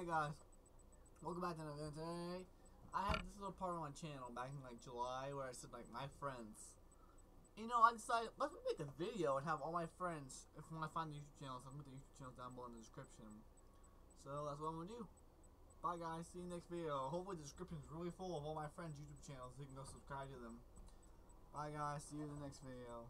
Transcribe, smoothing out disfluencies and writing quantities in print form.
Hey guys, welcome back to another video. Today I had this little part on my channel back in like July where I said like my friends. You know, I decided let's make a video and have all my friends. If when I find the YouTube channels, I'm gonna put the YouTube channels down below in the description. So that's what I'm gonna do. Bye guys, see you next video. Hopefully the description is really full of all my friends' YouTube channels so you can go subscribe to them. Bye guys, see you in the next video.